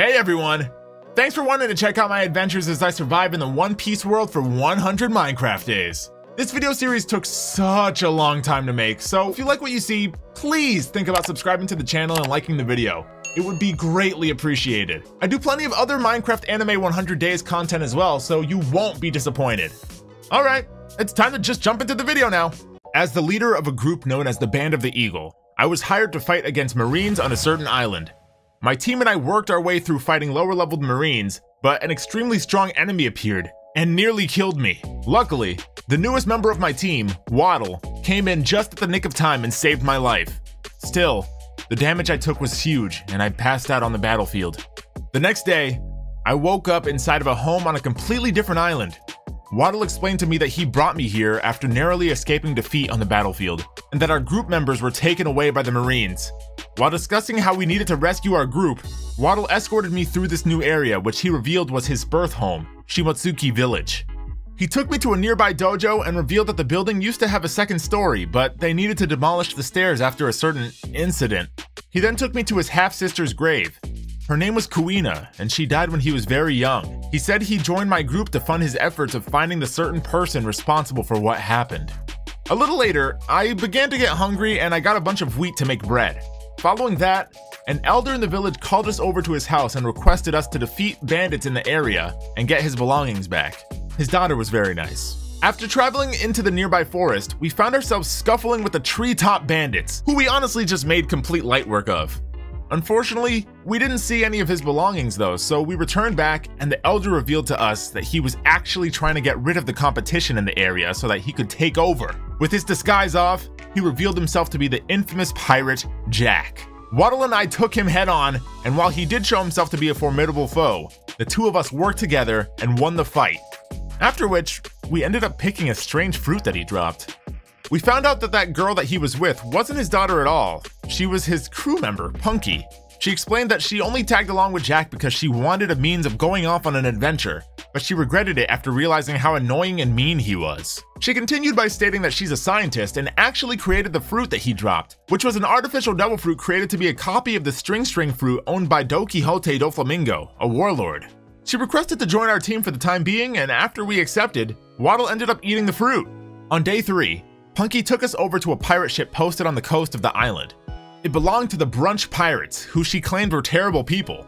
Hey everyone! Thanks for wanting to check out my adventures as I survive in the One Piece world for 100 Minecraft days. This video series took such a long time to make, so if you like what you see, please think about subscribing to the channel and liking the video. It would be greatly appreciated. I do plenty of other Minecraft Anime 100 Days content as well, so you won't be disappointed. Alright, it's time to just jump into the video now. As the leader of a group known as the Band of the Eagle, I was hired to fight against Marines on a certain island. My team and I worked our way through fighting lower-leveled Marines, but an extremely strong enemy appeared and nearly killed me. Luckily, the newest member of my team, Waddle, came in just at the nick of time and saved my life. Still, the damage I took was huge and I passed out on the battlefield. The next day, I woke up inside of a home on a completely different island. Waddle explained to me that he brought me here after narrowly escaping defeat on the battlefield, and that our group members were taken away by the Marines. While discussing how we needed to rescue our group, Waddle escorted me through this new area, which he revealed was his birth home, Shimotsuki Village. He took me to a nearby dojo and revealed that the building used to have a second story, but they needed to demolish the stairs after a certain incident. He then took me to his half-sister's grave. Her name was Kuina, and she died when he was very young. He said he joined my group to fund his efforts of finding the certain person responsible for what happened. A little later, I began to get hungry and I got a bunch of wheat to make bread. Following that, an elder in the village called us over to his house and requested us to defeat bandits in the area and get his belongings back. His daughter was very nice. After traveling into the nearby forest, we found ourselves scuffling with the treetop bandits, who we honestly just made complete light work of. Unfortunately, we didn't see any of his belongings though, so we returned back and the elder revealed to us that he was actually trying to get rid of the competition in the area so that he could take over. With his disguise off, he revealed himself to be the infamous pirate Jack. Waddle and I took him head on, and while he did show himself to be a formidable foe, the two of us worked together and won the fight. After which, we ended up picking a strange fruit that he dropped. We found out that that girl that he was with wasn't his daughter at all. She was his crew member, Punky. She explained that she only tagged along with Jack because she wanted a means of going off on an adventure, but she regretted it after realizing how annoying and mean he was. She continued by stating that she's a scientist and actually created the fruit that he dropped, which was an artificial devil fruit created to be a copy of the string fruit owned by Don Quixote Doflamingo, a warlord. She requested to join our team for the time being, and after we accepted, Waddle ended up eating the fruit. On day 3, Punky took us over to a pirate ship posted on the coast of the island. It belonged to the Brunch Pirates, who she claimed were terrible people.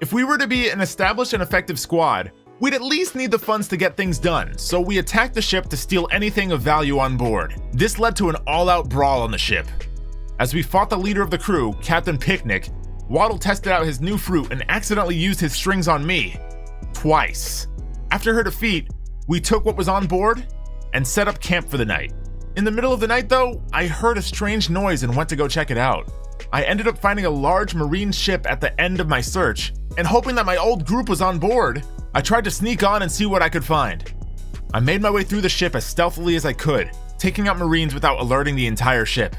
If we were to be an established and effective squad, we'd at least need the funds to get things done, so we attacked the ship to steal anything of value on board. This led to an all-out brawl on the ship. As we fought the leader of the crew, Captain Picnic, Waddle tested out his new fruit and accidentally used his strings on me. Twice. After her defeat, we took what was on board and set up camp for the night. In the middle of the night though, I heard a strange noise and went to go check it out. I ended up finding a large marine ship at the end of my search, and hoping that my old group was on board, I tried to sneak on and see what I could find. I made my way through the ship as stealthily as I could, taking out Marines without alerting the entire ship.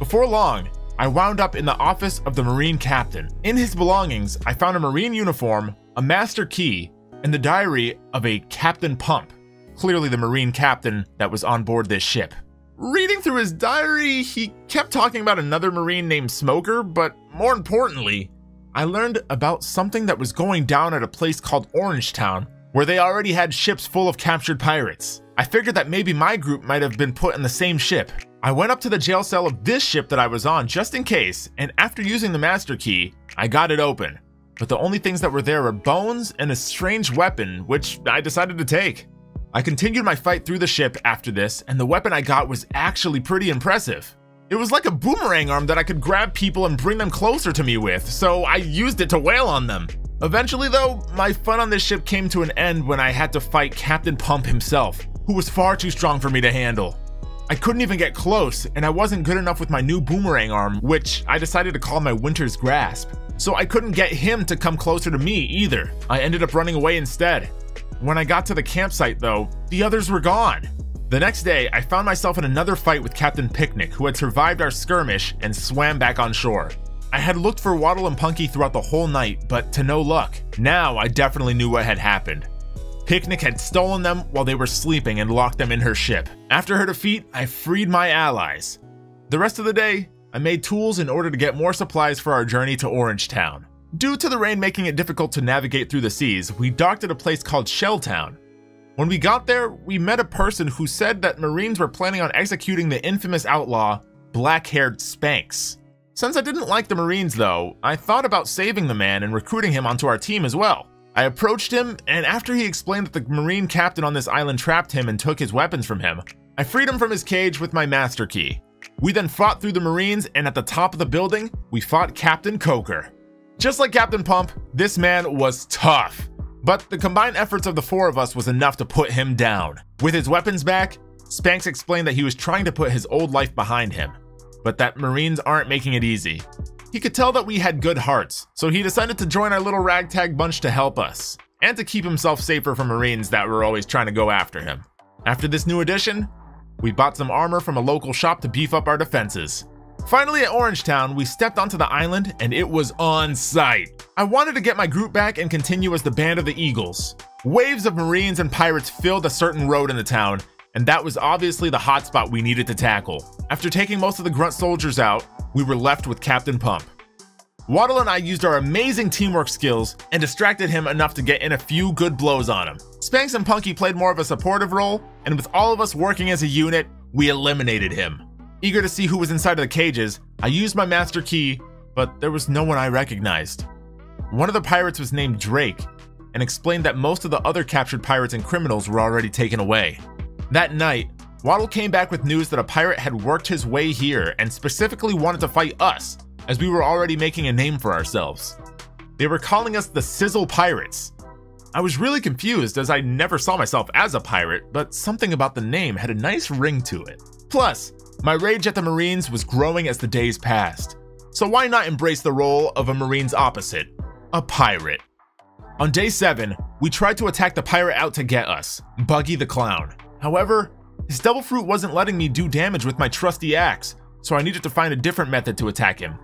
Before long, I wound up in the office of the Marine captain. In his belongings, I found a Marine uniform, a master key, and the diary of a Captain Pump. Clearly the Marine captain that was on board this ship. Reading through his diary, he kept talking about another Marine named Smoker, but more importantly, I learned about something that was going down at a place called Orangetown, where they already had ships full of captured pirates. I figured that maybe my group might have been put in the same ship. I went up to the jail cell of this ship that I was on just in case, and after using the master key, I got it open. But the only things that were there were bones and a strange weapon, which I decided to take. I continued my fight through the ship after this, and the weapon I got was actually pretty impressive. It was like a boomerang arm that I could grab people and bring them closer to me with, so I used it to wail on them. Eventually though, my fun on this ship came to an end when I had to fight Captain Pump himself, who was far too strong for me to handle. I couldn't even get close, and I wasn't good enough with my new boomerang arm, which I decided to call my Winter's Grasp, so I couldn't get him to come closer to me either. I ended up running away instead. When I got to the campsite though, the others were gone. The next day, I found myself in another fight with Captain Picnic, who had survived our skirmish and swam back on shore. I had looked for Waddle and Punky throughout the whole night, but to no luck. Now I definitely knew what had happened. Picnic had stolen them while they were sleeping and locked them in her ship. After her defeat, I freed my allies. The rest of the day, I made tools in order to get more supplies for our journey to Orangetown. Due to the rain making it difficult to navigate through the seas, we docked at a place called Shelltown. When we got there, we met a person who said that Marines were planning on executing the infamous outlaw, black-haired Spanx. Since I didn't like the Marines though, I thought about saving the man and recruiting him onto our team as well. I approached him, and after he explained that the Marine captain on this island trapped him and took his weapons from him, I freed him from his cage with my master key. We then fought through the Marines, and at the top of the building, we fought Captain Coker. Just like Captain Pump, this man was tough, but the combined efforts of the four of us was enough to put him down. With his weapons back, Spanx explained that he was trying to put his old life behind him, but that Marines aren't making it easy. He could tell that we had good hearts, so he decided to join our little ragtag bunch to help us, and to keep himself safer from Marines that were always trying to go after him. After this new addition, we bought some armor from a local shop to beef up our defenses. Finally at Orangetown, we stepped onto the island and it was on sight. I wanted to get my group back and continue as the Band of the Eagles. Waves of Marines and pirates filled a certain road in the town, and that was obviously the hotspot we needed to tackle. After taking most of the grunt soldiers out, we were left with Captain Pump. Waddle and I used our amazing teamwork skills and distracted him enough to get in a few good blows on him. Spanx and Punky played more of a supportive role, and with all of us working as a unit, we eliminated him. Eager to see who was inside of the cages, I used my master key, but there was no one I recognized. One of the pirates was named Drake, and explained that most of the other captured pirates and criminals were already taken away. That night, Waddle came back with news that a pirate had worked his way here and specifically wanted to fight us, as we were already making a name for ourselves. They were calling us the Sizzle Pirates. I was really confused as I never saw myself as a pirate, but something about the name had a nice ring to it. Plus, my rage at the Marines was growing as the days passed, so why not embrace the role of a Marine's opposite, a pirate? On day 7, we tried to attack the pirate out to get us, Buggy the Clown. However, his devil fruit wasn't letting me do damage with my trusty axe, so I needed to find a different method to attack him.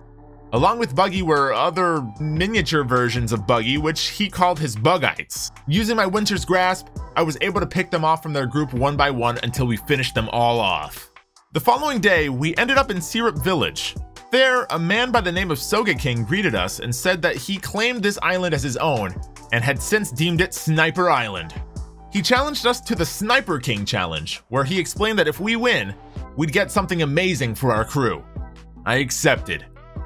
Along with Buggy were other miniature versions of Buggy, which he called his Bugites. Using my Winter's Grasp, I was able to pick them off from their group one by one until we finished them all off. The following day, we ended up in Syrup Village. There, a man by the name of Soga King greeted us and said that he claimed this island as his own and had since deemed it Sniper Island. He challenged us to the Sniper King challenge, where he explained that if we win, we'd get something amazing for our crew. I accepted.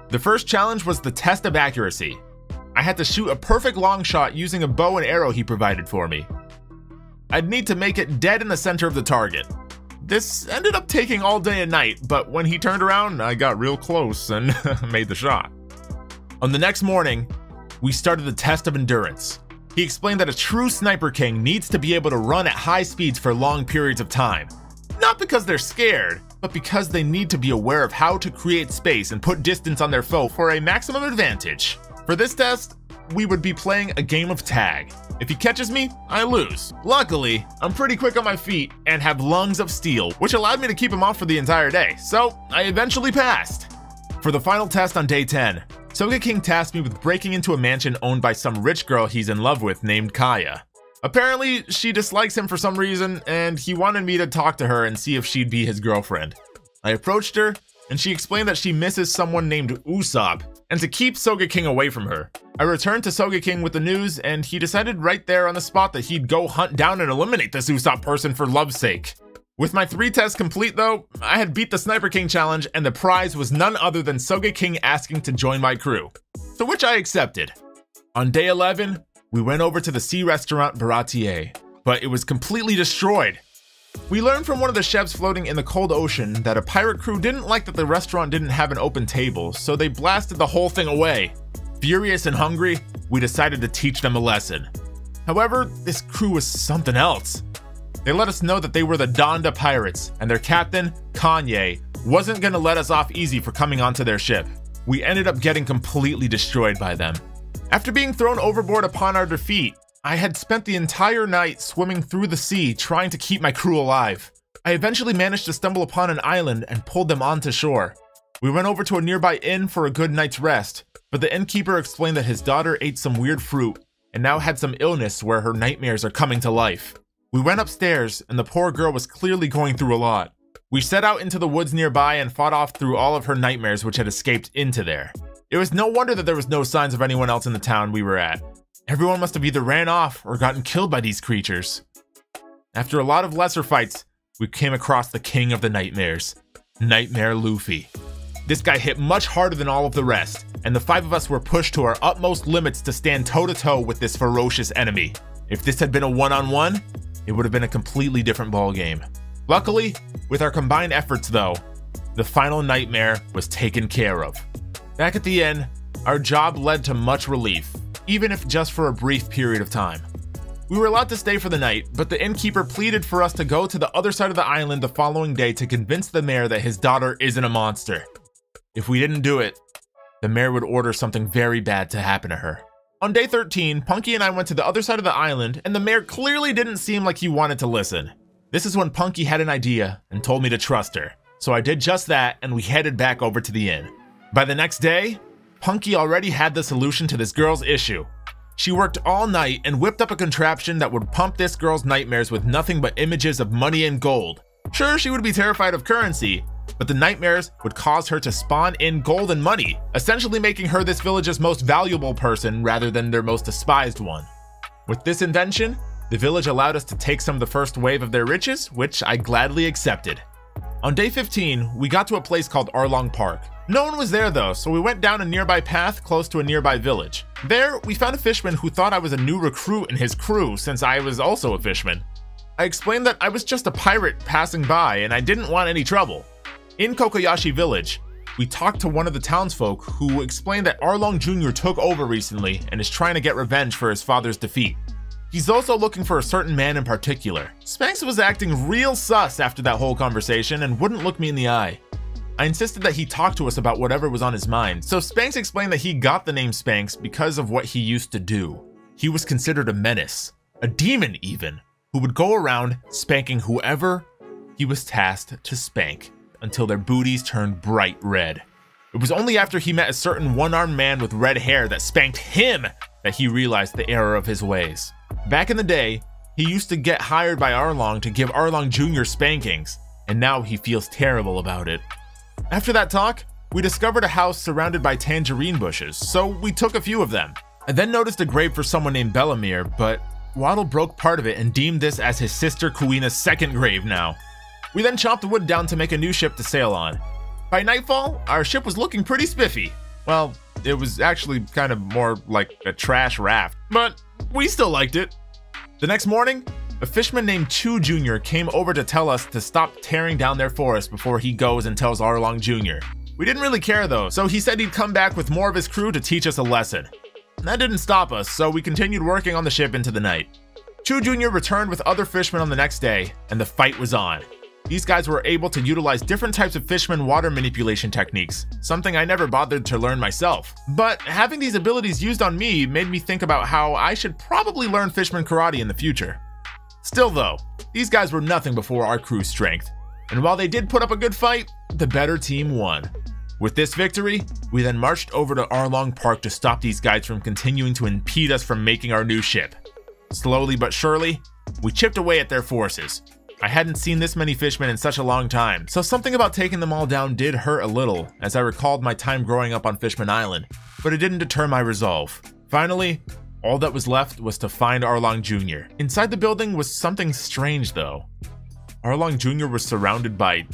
The first challenge was the test of accuracy. I had to shoot a perfect long shot using a bow and arrow he provided for me. I'd need to make it dead in the center of the target. This ended up taking all day and night, but when he turned around, I got real close and made the shot. On the next morning, we started the test of endurance. He explained that a true Sniper King needs to be able to run at high speeds for long periods of time. Not because they're scared, but because they need to be aware of how to create space and put distance on their foe for a maximum advantage. For this test, we would be playing a game of tag. If he catches me, I lose. Luckily, I'm pretty quick on my feet and have lungs of steel, which allowed me to keep him off for the entire day, so I eventually passed. For the final test on day 10, Soga King tasked me with breaking into a mansion owned by some rich girl he's in love with named Kaya. Apparently, she dislikes him for some reason, and he wanted me to talk to her and see if she'd be his girlfriend. I approached her, and she explained that she misses someone named Usopp, and to keep Soga King away from her. I returned to Soga King with the news, and he decided right there on the spot that he'd go hunt down and eliminate this Usopp person for love's sake. With my 3 tests complete though, I had beat the Sniper King challenge, and the prize was none other than Soga King asking to join my crew, to which I accepted. On day 11, we went over to the sea restaurant Baratier, but it was completely destroyed. We learned from one of the chefs floating in the cold ocean that a pirate crew didn't like that the restaurant didn't have an open table, so they blasted the whole thing away. Furious and hungry, we decided to teach them a lesson. However, this crew was something else. They let us know that they were the Donda Pirates, and their captain, Kanye, wasn't going to let us off easy for coming onto their ship. We ended up getting completely destroyed by them. After being thrown overboard upon our defeat, I had spent the entire night swimming through the sea trying to keep my crew alive. I eventually managed to stumble upon an island and pulled them onto shore. We went over to a nearby inn for a good night's rest, but the innkeeper explained that his daughter ate some weird fruit and now had some illness where her nightmares are coming to life. We went upstairs, and the poor girl was clearly going through a lot. We set out into the woods nearby and fought off through all of her nightmares which had escaped into there. It was no wonder that there was no signs of anyone else in the town we were at. Everyone must have either ran off or gotten killed by these creatures. After a lot of lesser fights, we came across the king of the nightmares, Nightmare Luffy. This guy hit much harder than all of the rest, and the five of us were pushed to our utmost limits to stand toe-to-toe with this ferocious enemy. If this had been a one-on-one, it would have been a completely different ballgame. Luckily, with our combined efforts though, the final nightmare was taken care of. Back at the inn, our job led to much relief, even if just for a brief period of time. We were allowed to stay for the night, but the innkeeper pleaded for us to go to the other side of the island the following day to convince the mayor that his daughter isn't a monster. If we didn't do it, the mayor would order something very bad to happen to her. On day 13, Punky and I went to the other side of the island, and the mayor clearly didn't seem like he wanted to listen. This is when Punky had an idea and told me to trust her. So I did just that, and we headed back over to the inn. By the next day, Punky already had the solution to this girl's issue. She worked all night and whipped up a contraption that would pump this girl's nightmares with nothing but images of money and gold. Sure, she would be terrified of currency, but the nightmares would cause her to spawn in gold and money, essentially making her this village's most valuable person rather than their most despised one. With this invention, the village allowed us to take some of the first wave of their riches, which I gladly accepted. On day 15, we got to a place called Arlong Park. No one was there though, so we went down a nearby path close to a nearby village. There, we found a fishman who thought I was a new recruit in his crew since I was also a fishman. I explained that I was just a pirate passing by and I didn't want any trouble. In Kokoyashi Village, we talked to one of the townsfolk who explained that Arlong Jr. took over recently and is trying to get revenge for his father's defeat. He's also looking for a certain man in particular. Spanx was acting real sus after that whole conversation and wouldn't look me in the eye. I insisted that he talk to us about whatever was on his mind, so Spanx explained that he got the name Spanx because of what he used to do. He was considered a menace, a demon even, who would go around spanking whoever he was tasked to spank, until their booties turned bright red. It was only after he met a certain one-armed man with red hair that spanked him that he realized the error of his ways. Back in the day, he used to get hired by Arlong to give Arlong Jr. spankings, and now he feels terrible about it. After that talk, we discovered a house surrounded by tangerine bushes, so we took a few of them. I then noticed a grave for someone named Bellamere, but Waddle broke part of it and deemed this as his sister Kuina's second grave now. We then chopped the wood down to make a new ship to sail on. By nightfall, our ship was looking pretty spiffy. Well, it was actually kind of more like a trash raft, but we still liked it. The next morning, a fishman named Chu Jr. came over to tell us to stop tearing down their forest before he goes and tells Arlong Jr. We didn't really care though, so he said he'd come back with more of his crew to teach us a lesson. That didn't stop us, so we continued working on the ship into the night. Chu Jr. returned with other fishermen on the next day, and the fight was on. These guys were able to utilize different types of fishman water manipulation techniques, something I never bothered to learn myself. But having these abilities used on me made me think about how I should probably learn fishman karate in the future. Still though, these guys were nothing before our crew's strength, and while they did put up a good fight, the better team won. With this victory, we then marched over to Arlong Park to stop these guys from continuing to impede us from making our new ship. Slowly but surely, we chipped away at their forces. I hadn't seen this many fishmen in such a long time, so something about taking them all down did hurt a little, as I recalled my time growing up on Fishman Island, but it didn't deter my resolve. Finally, all that was left was to find Arlong Jr. Inside the building was something strange though. Arlong Jr. was surrounded by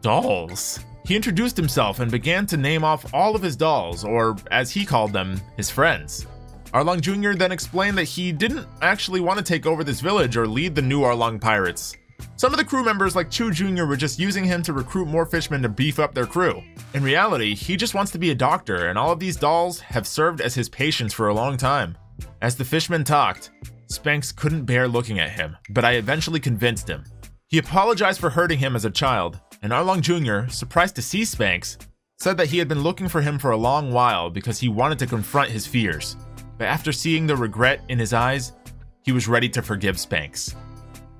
dolls. He introduced himself and began to name off all of his dolls, or as he called them, his friends. Arlong Jr. then explained that he didn't actually want to take over this village or lead the new Arlong Pirates. Some of the crew members like Chu Jr. were just using him to recruit more fishmen to beef up their crew. In reality, he just wants to be a doctor, and all of these dolls have served as his patients for a long time. As the fishmen talked, Spanx couldn't bear looking at him, but I eventually convinced him. He apologized for hurting him as a child, and Arlong Jr., surprised to see Spanx, said that he had been looking for him for a long while because he wanted to confront his fears. But after seeing the regret in his eyes, he was ready to forgive Spanx.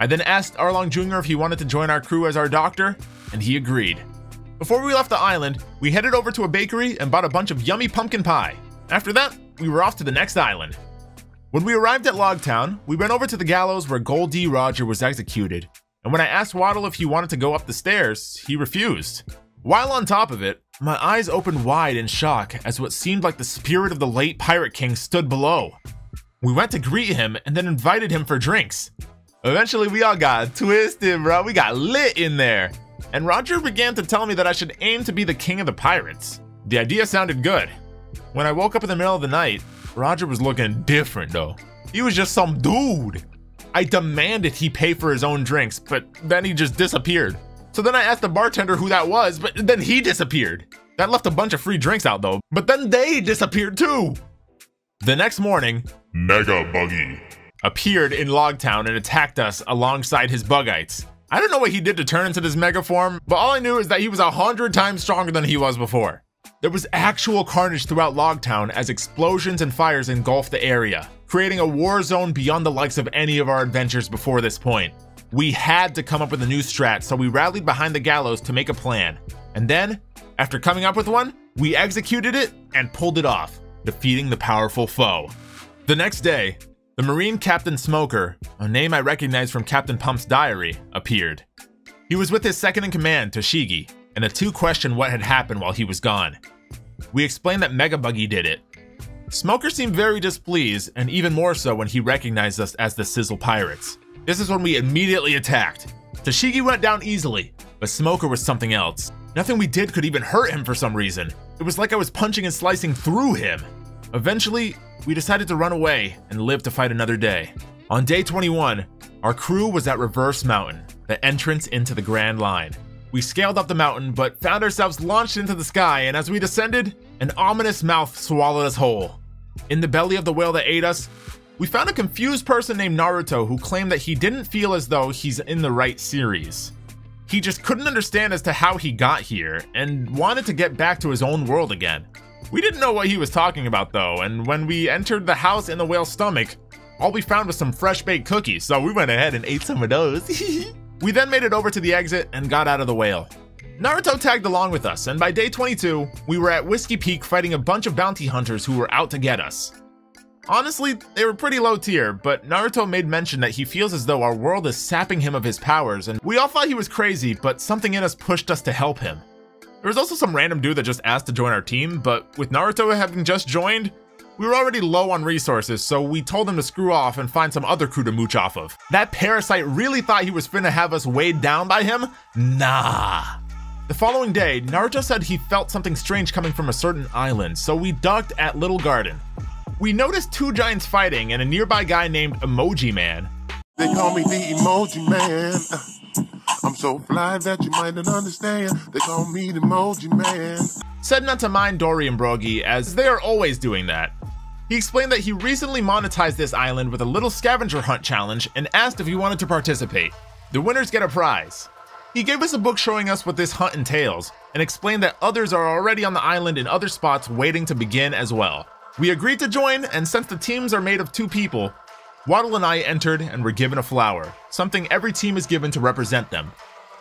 I then asked Arlong Jr. if he wanted to join our crew as our doctor, and he agreed. Before we left the island, we headed over to a bakery and bought a bunch of yummy pumpkin pie. After that, we were off to the next island. When we arrived at Logtown, we went over to the gallows where Gold D. Roger was executed, and when I asked Waddle if he wanted to go up the stairs, he refused. While on top of it, My eyes opened wide in shock as what seemed like the spirit of the late Pirate King stood below. We went to greet him and then invited him for drinks. Eventually we all got twisted, bro. We got lit in there. And Roger began to tell me that I should aim to be the king of the pirates. The idea sounded good. When I woke up in the middle of the night, Roger was looking different though. He was just some dude. I demanded he pay for his own drinks, but then he just disappeared. So then I asked the bartender who that was, but then he disappeared. That left a bunch of free drinks out though, but then they disappeared too. The next morning, Mega Buggy appeared in Logtown and attacked us alongside his Bugites. I don't know what he did to turn into this mega form, but all I knew is that he was 100 times stronger than he was before. There was actual carnage throughout Logtown as explosions and fires engulfed the area, creating a war zone beyond the likes of any of our adventures before this point. We had to come up with a new strat, so we rallied behind the gallows to make a plan. And then, after coming up with one, we executed it and pulled it off, defeating the powerful foe. The next day, the Marine Captain Smoker, a name I recognized from Captain Pump's diary, appeared. He was with his second-in-command, Tashigi, and the two questioned what had happened while he was gone. We explained that Mega Buggy did it. Smoker seemed very displeased, and even more so when he recognized us as the Sizzle Pirates. This is when we immediately attacked. Tashigi went down easily, but Smoker was something else. Nothing we did could even hurt him for some reason. It was like I was punching and slicing through him. Eventually, we decided to run away and live to fight another day. On day 21, our crew was at Reverse Mountain, the entrance into the Grand Line. We scaled up the mountain, but found ourselves launched into the sky, and as we descended, an ominous mouth swallowed us whole. In the belly of the whale that ate us, we found a confused person named Naruto who claimed that he didn't feel as though he's in the right series. He just couldn't understand as to how he got here, and wanted to get back to his own world again. We didn't know what he was talking about though, and when we entered the house in the whale's stomach, all we found was some fresh baked cookies, so we went ahead and ate some of those. We then made it over to the exit and got out of the whale. Naruto tagged along with us, and by day 22, we were at Whiskey Peak fighting a bunch of bounty hunters who were out to get us. Honestly, they were pretty low tier, but Naruto made mention that he feels as though our world is sapping him of his powers, and we all thought he was crazy, but something in us pushed us to help him. There was also some random dude that just asked to join our team, but with Naruto having just joined, we were already low on resources, so we told him to screw off and find some other crew to mooch off of. That parasite really thought he was finna have us weighed down by him? Nah. The following day, Naruto said he felt something strange coming from a certain island, so we docked at Little Garden. We noticed two giants fighting and a nearby guy named Emoji Man. They call me the Emoji Man. I'm so fly that you might not understand. They call me the Emoji Man. Said not to mind Dory and Brogy, as they are always doing that. He explained that he recently monetized this island with a little scavenger hunt challenge and asked if we wanted to participate. The winners get a prize. He gave us a book showing us what this hunt entails and explained that others are already on the island in other spots waiting to begin as well. We agreed to join, and since the teams are made of 2 people, Waddle and I entered and were given a flower, something every team is given to represent them.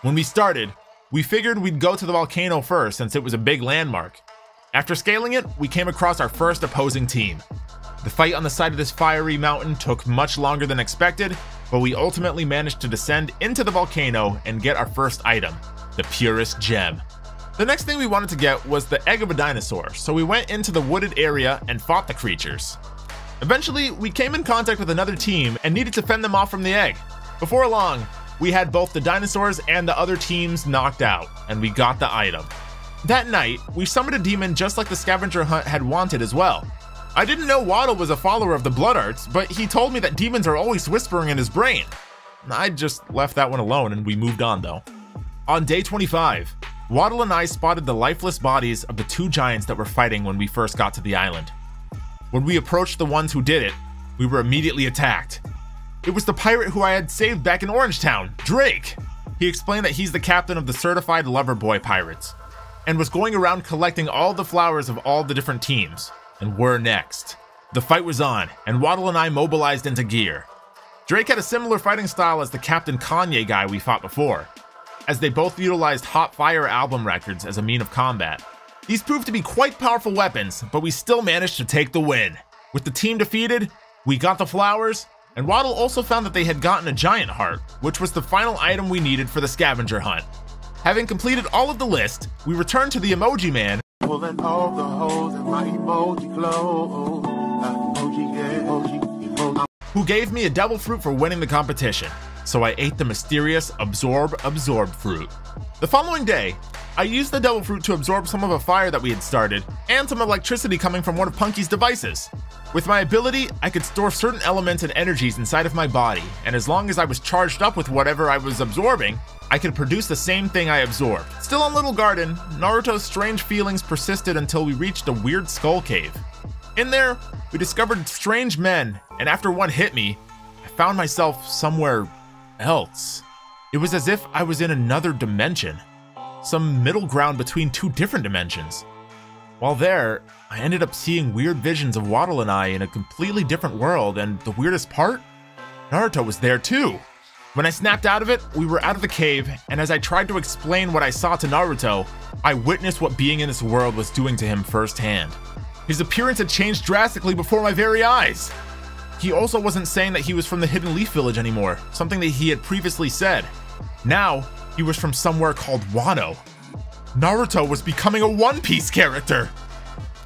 When we started, we figured we'd go to the volcano first since it was a big landmark. After scaling it, we came across our first opposing team. The fight on the side of this fiery mountain took much longer than expected, but we ultimately managed to descend into the volcano and get our first item, the purest gem. The next thing we wanted to get was the egg of a dinosaur, so we went into the wooded area and fought the creatures. Eventually, we came in contact with another team and needed to fend them off from the egg. Before long, we had both the dinosaurs and the other teams knocked out, and we got the item. That night, we summoned a demon just like the scavenger hunt had wanted as well. I didn't know Waddle was a follower of the blood arts, but he told me that demons are always whispering in his brain. I just left that one alone and we moved on though. On day 25, Waddle and I spotted the lifeless bodies of the 2 giants that were fighting when we first got to the island. When we approached the ones who did it, we were immediately attacked. It was the pirate who I had saved back in Orangetown, Drake. He explained that he's the captain of the Certified Lover Boy Pirates and was going around collecting all the flowers of all the different teams, and we're next. The fight was on, and Waddle and I mobilized into gear. Drake had a similar fighting style as the Captain Kanye guy we fought before, as they both utilized Hot Fire album records as a mean of combat. These proved to be quite powerful weapons, but we still managed to take the win. With the team defeated, we got the flowers, and Waddle also found that they had gotten a giant heart, which was the final item we needed for the scavenger hunt. Having completed all of the list, we return to the Emoji Man. Pulling all the holes in my emoji glow. Emoji, yeah, emoji, emoji. Who gave me a devil fruit for winning the competition, so I ate the mysterious absorb fruit. The following day, I used the devil fruit to absorb some of a fire that we had started and some electricity coming from one of Punky's devices. With my ability, I could store certain elements and energies inside of my body, and as long as I was charged up with whatever I was absorbing, I could produce the same thing I absorbed. Still on Little Garden, Naruto's strange feelings persisted until we reached a weird skull cave. In there, we discovered strange men, and after one hit me, I found myself somewhere else. It was as if I was in another dimension, some middle ground between two different dimensions. While there, I ended up seeing weird visions of Waddle and I in a completely different world, and the weirdest part? Naruto was there too! When I snapped out of it, we were out of the cave, and as I tried to explain what I saw to Naruto, I witnessed what being in this world was doing to him firsthand. His appearance had changed drastically before my very eyes! He also wasn't saying that he was from the Hidden Leaf Village anymore, something that he had previously said. Now, he was from somewhere called Wano. Naruto was becoming a One Piece character!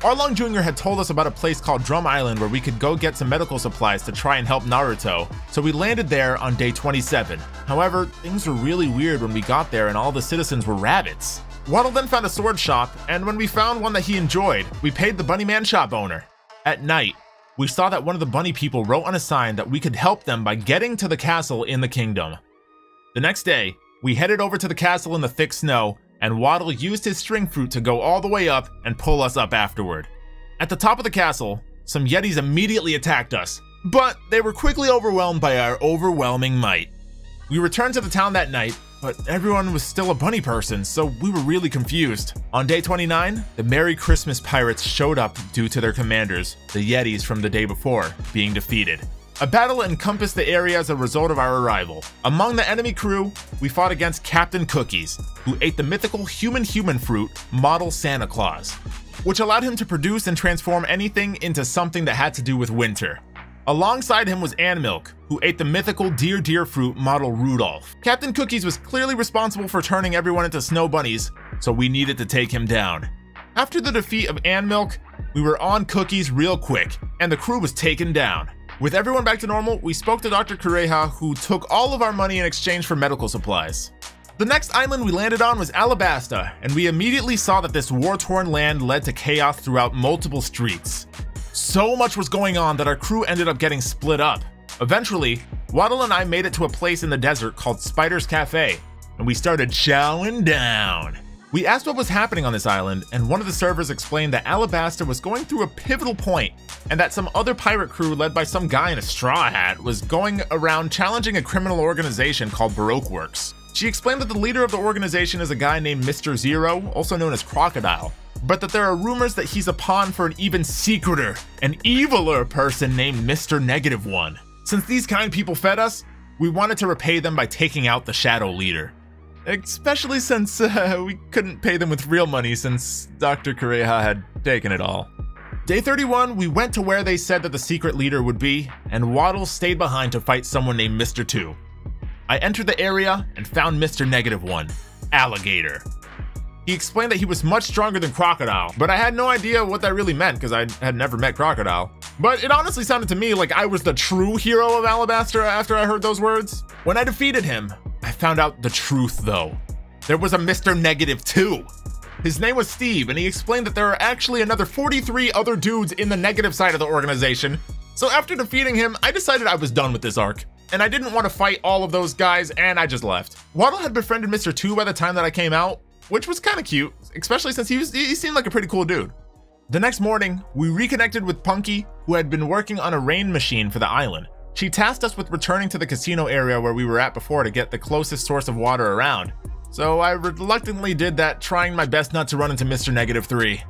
Arlong Jr. had told us about a place called Drum Island where we could go get some medical supplies to try and help Naruto, so we landed there on day 27. However, things were really weird when we got there and all the citizens were rabbits. Waddle then found a sword shop, and when we found one that he enjoyed, we paid the Bunny Man shop owner. At night, we saw that one of the bunny people wrote on a sign that we could help them by getting to the castle in the kingdom. The next day, we headed over to the castle in the thick snow, and Waddle used his string fruit to go all the way up and pull us up afterward. At the top of the castle, some yetis immediately attacked us, but they were quickly overwhelmed by our overwhelming might. We returned to the town that night, but everyone was still a bunny person, so we were really confused. On day 29, the Merry Christmas Pirates showed up due to their commanders, the yetis from the day before, being defeated. A battle encompassed the area as a result of our arrival. Among the enemy crew, we fought against Captain Cookies, who ate the mythical human fruit, model Santa Claus, which allowed him to produce and transform anything into something that had to do with winter. Alongside him was Ann Milk, who ate the mythical deer fruit, model Rudolph. Captain Cookies was clearly responsible for turning everyone into snow bunnies, so we needed to take him down. After the defeat of Ann Milk, we were on Cookies real quick, and the crew was taken down. With everyone back to normal, we spoke to Dr. Kureha, who took all of our money in exchange for medical supplies. The next island we landed on was Alabasta, and we immediately saw that this war-torn land led to chaos throughout multiple streets. So much was going on that our crew ended up getting split up. Eventually, Waddle and I made it to a place in the desert called Spider's Cafe, and we started chowing down. We asked what was happening on this island, and one of the servers explained that Alabasta was going through a pivotal point, and that some other pirate crew led by some guy in a straw hat was going around challenging a criminal organization called Baroque Works. She explained that the leader of the organization is a guy named Mr. Zero, also known as Crocodile, but that there are rumors that he's a pawn for an even secreter, an eviler person named Mr. Negative One. Since these kind people fed us, we wanted to repay them by taking out the shadow leader. Especially since we couldn't pay them with real money since Dr. Kureha had taken it all. Day 31, we went to where they said that the secret leader would be, and Waddle stayed behind to fight someone named Mr. 2. I entered the area and found Mr. Negative 1, Alligator. He explained that he was much stronger than Crocodile, but I had no idea what that really meant because I had never met Crocodile. But it honestly sounded to me like I was the true hero of Alabasta after I heard those words. When I defeated him, I found out the truth though. There was a Mr. Negative 2. His name was Steve, and he explained that there are actually another 43 other dudes in the negative side of the organization. So after defeating him, I decided I was done with this arc, and I didn't want to fight all of those guys, and I just left. Waddle had befriended Mr. 2 by the time that I came out, which was kind of cute, especially since he seemed like a pretty cool dude. The next morning, we reconnected with Punky, who had been working on a rain machine for the island. She tasked us with returning to the casino area where we were at before to get the closest source of water around. So I reluctantly did that, trying my best not to run into Mr. Negative 3.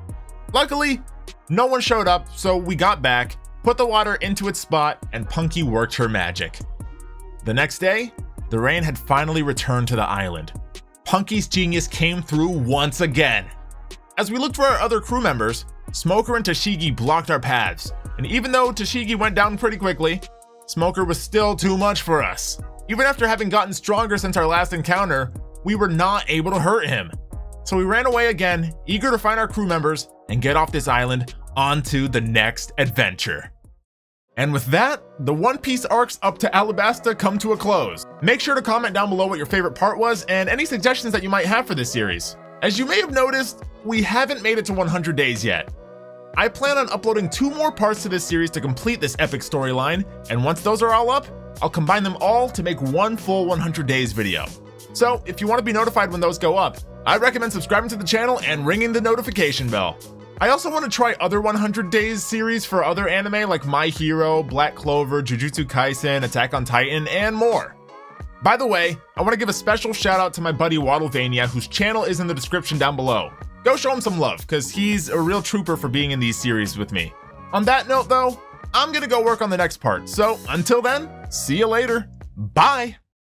Luckily, no one showed up, so we got back, put the water into its spot, and Punky worked her magic. The next day, the rain had finally returned to the island. Punky's genius came through once again. As we looked for our other crew members, Smoker and Tashigi blocked our paths, and even though Tashigi went down pretty quickly, Smoker was still too much for us. Even after having gotten stronger since our last encounter, we were not able to hurt him. So we ran away again, eager to find our crew members and get off this island onto the next adventure. And with that, the One Piece arcs up to Alabasta come to a close. Make sure to comment down below what your favorite part was and any suggestions that you might have for this series. As you may have noticed, we haven't made it to 100 days yet. I plan on uploading 2 more parts to this series to complete this epic storyline, and once those are all up, I'll combine them all to make one full 100 days video. So if you want to be notified when those go up, I recommend subscribing to the channel and ringing the notification bell. I also want to try other 100 days series for other anime like My Hero, Black Clover, Jujutsu Kaisen, Attack on Titan, and more. By the way, I want to give a special shout out to my buddy Waddlevania, whose channel is in the description down below. Go show him some love, because he's a real trooper for being in these series with me. On that note though, I'm gonna go work on the next part, so until then, see you later, bye!